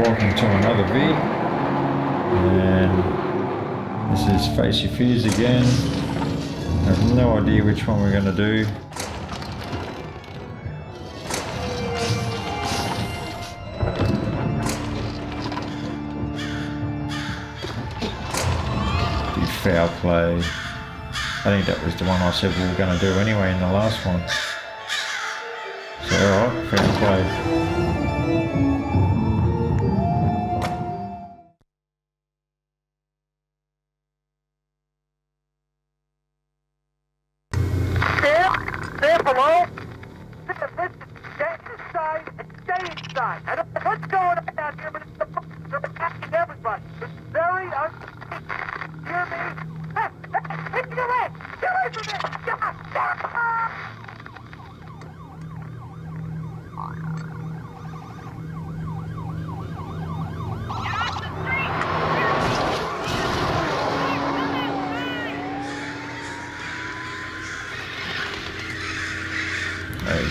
Welcome to another V. And this is Face Your Fears again. I have no idea which one we're going to do. Do Fowl Play. I think that was the one I said we were going to do anyway in the last one. So alright, Fowl Play.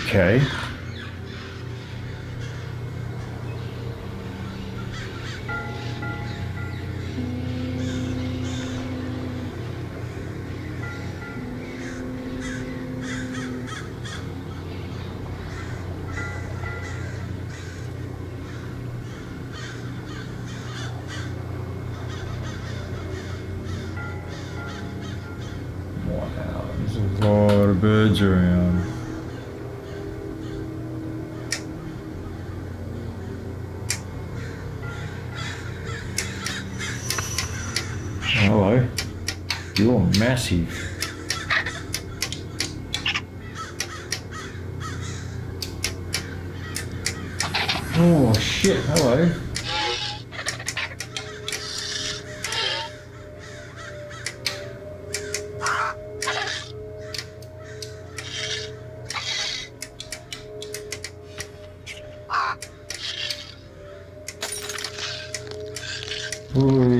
Okay. Wow, there's a lot of birds around. Hello, you're massive. Oh shit, hello. Ooh.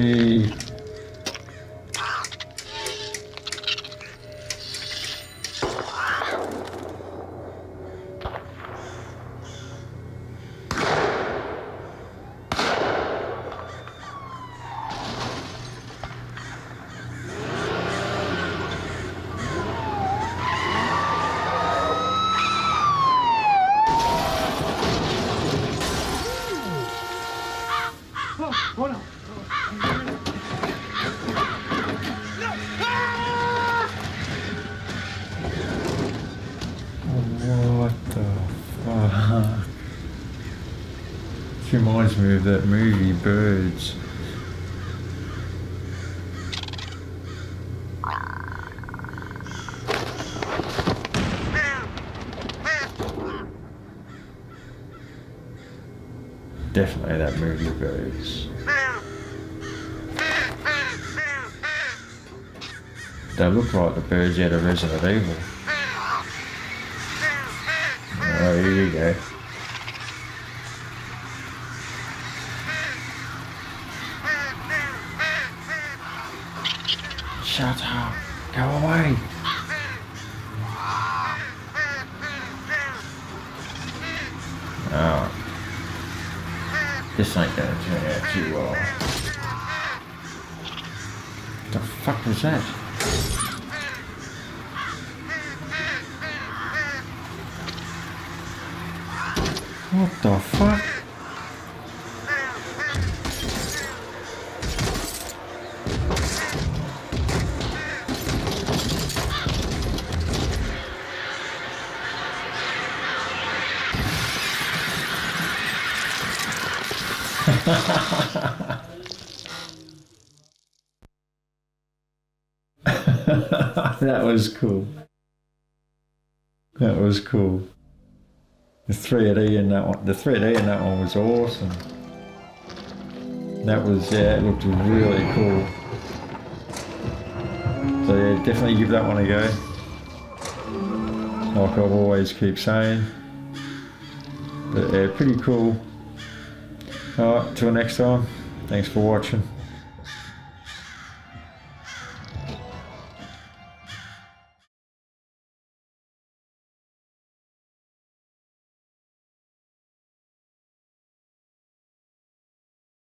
Reminds me of that movie, Birds. Definitely that movie, Birds. They look like the birds out of Resident Evil. Oh, here you go. Shut up! Go away! Oh. This ain't gonna turn out too well. What the fuck was that? What the fuck? That was cool. That was cool. The 3D in that one. The 3D in that one was awesome. That was, yeah, it looked really cool. So yeah, definitely give that one a go. Like I always keep saying. But yeah, pretty cool. Alright, till next time, thanks for watching.